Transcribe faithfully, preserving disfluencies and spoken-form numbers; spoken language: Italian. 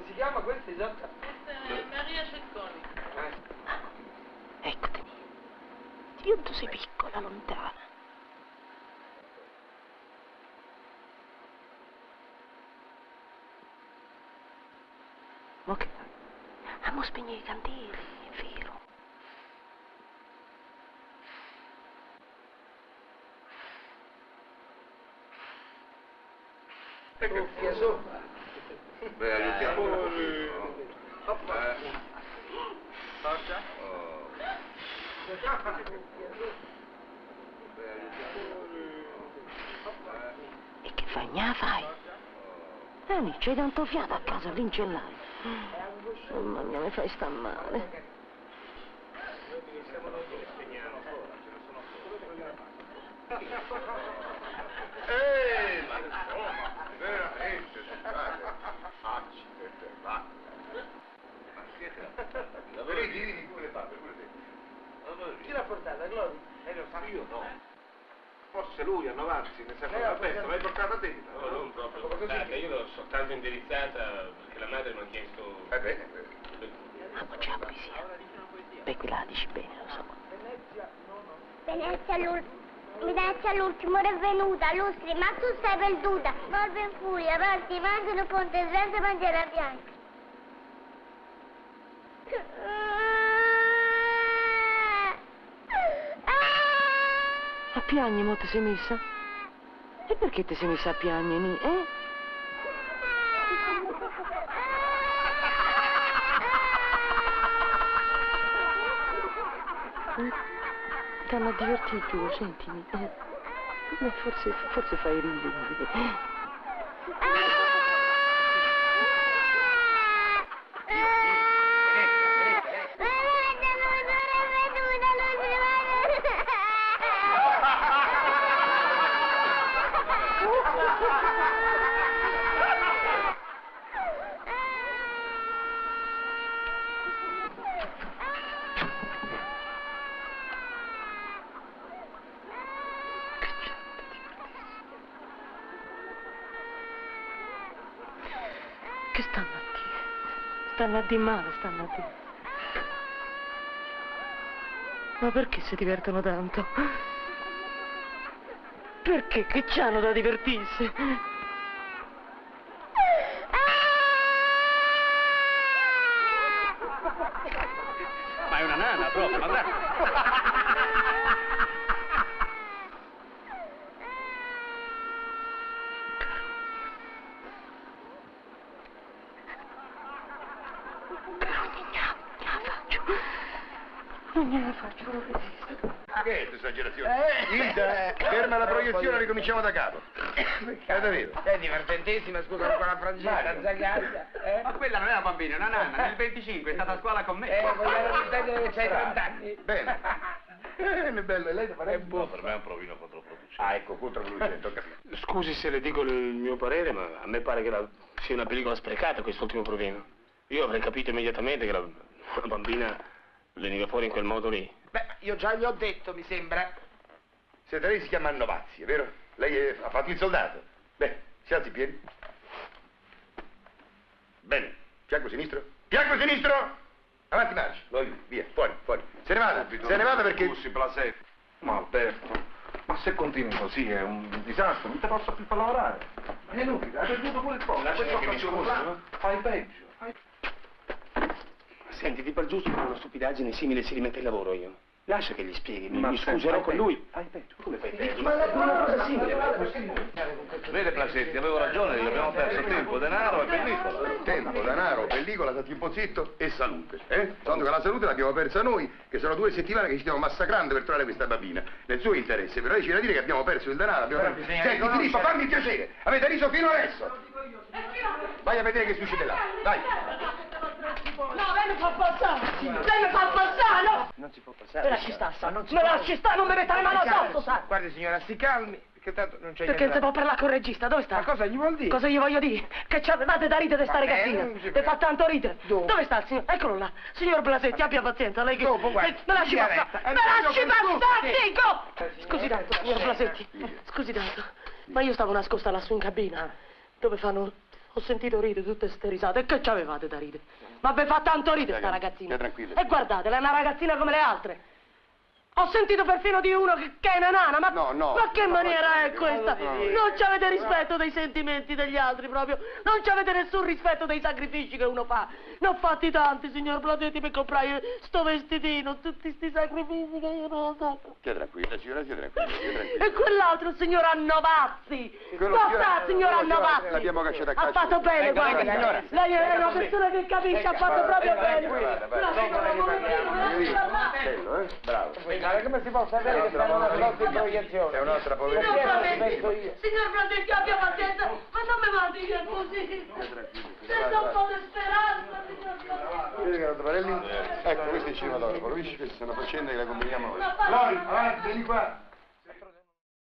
come si chiama questa esatta? Questa è Maria Cecconi. Eh. Eccoti. Dio, tu sei piccola, lontana. Ma che fai? Amo spegnere i candeli, è vero. E che fia sopra? Beh, aiutiamo un po'. Forza? E che fai? Gna fai? Vieni, c'hai tanto fiato a casa, l'incellaio. Mamma mia, mi fai sta male. Ehi, ma insomma, veramente state facci per te, ma siete la verità di cui le fa, per quello che chi l'ha portata, Gloria? Eh, lo so, io no. Forse lui, Annovazzi, ne sapeva la festa, ma l'hai portata te. No, non proprio portata, io l'ho soltanto indirizzata perché la madre mi ha chiesto... Va bene, va bene. Amo già poesia. Beh, quella dici bene, lo so. Venezia, no, no. Venezia l'ultima. Venezia all'ultimo è venuta, lustri, ma tu stai perduta, morbe in furia, parti, mangi un ponte, senza bandiera bianca. A piagne mo ti sei messa? E perché ti sei messa a piagne, eh? eh? Ti hanno divertito, sentimi. Eh, forse, forse fai ridere. Stanno a di male, stanno a di... Ma perché si divertono tanto? Perché? Che c'hanno da divertirsi? Ma è una nana proprio, ma bravo! Che è esagerazione? Eh, ferma la proiezione, ricominciamo da capo. È davvero. È divertentissima, scusa, la scuola Francesco, Zagazza. Eh? Ma quella non è una bambina, è una nanna. Nel venticinque è stata a scuola con me. Eh, vogliamo ripetere che c'hai trent'anni. Bene. Bene, bello, lei è buono. Per me è un provino controproducente. Ah, ecco, controproducente, ho capito. Scusi se le dico il mio parere, ma a me pare che la... sia una pellicola sprecata quest'ultimo provino. Io avrei capito immediatamente che la, la bambina veniva fuori in quel modo lì. Beh, io già gli ho detto, mi sembra. Siete lei, si chiama Novazzi, è vero? Lei è, ha fatto il soldato. Beh, si alzi in piedi. Bene, fianco sinistro. Fianco sinistro! Avanti marci, lo aiuti, via, fuori, fuori. Se ne vada, subito, se ne vada perché... Bussi, Placetti. Ma Alberto, ma se continui così è un disastro, non ti posso più far lavorare. È inutile, hai perduto pure il posto. Lascia che mi scusi, no? Fai peggio, fai peggio. Senti, ti par giusto che una stupidaggine simile si rimette in lavoro io. Lascia che gli spieghi, mi, mi scuserò con lui. Fai peggio, come fai peggio? Ma una cosa simile, ma possibile. Vede Placetti, avevo ragione, gli abbiamo perso tempo, denaro e pellicola. Tempo, denaro, pellicola, stati un po' zitto e salute. Eh? Tanto che la salute l'abbiamo persa noi, che sono due settimane che ci stiamo massacrando per trovare questa bambina. Nel suo interesse, però lei ci deve dire che abbiamo perso il denaro, abbiamo perso. Senti, Filippo, fammi piacere, avete riso fino adesso. Vai a vedere che succede là, dai. No, lei mi fa passare! Sì. Lei mi fa passare, no! Non si può passare. Me lasci stare, sa, non si può. Me lasci stare, non mi metta le mani addosso, sa! Guardi signora, si calmi, perché tanto non c'è niente. Perché non si può parlare col regista, dove sta? Ma cosa gli vuol dire? Cosa gli voglio dire? Che ci avevate da ridere sta ragazzina? Le fa tanto ridere. Dove? Dove sta il signor? Eccolo là. Signor Blasetti, abbia pazienza, lei che... Dopo, guarda. Me lasci passare! Me lasci passare, dico! Scusi tanto, signor Blasetti. Scusi tanto, ma io stavo nascosta lassù in cabina, dove fanno... Ho sentito ridere tutte ste risate. E che c'avevate da ridere? Ma vi fa tanto ridere sta ragazzina. E guardatela, è una ragazzina come le altre. Ho sentito perfino di uno che, che è una nana, ma, no, no, ma che no, maniera è questa? No, no, non ci avete rispetto dei sentimenti degli altri proprio, non ci avete nessun rispetto dei sacrifici che uno fa. Ne ho fatti tanti, signor Placetti, per comprare sto vestitino, tutti sti sacrifici che io non so. Stia tranquilla, signora, stia tranquilla, stia tranquilla. E quell'altro, signor Annovazzi, basta, signor Annovazzi, ha fatto bene, guarda, lei è una persona che capisce, ha fatto proprio bene. Bravo. Ma come si può sapere che sarà una grossa proiezione? È un'altra poverina. Signor Francesco, abbia pazienza, ma non mi mandi via così. Senza un po' di speranza, signor Francesco. Vedi, caro Tavarelli? Ecco, questa è il cinematografo, capisci? Questa è una faccenda che la combiniamo noi. Lori, avanti, vieni qua.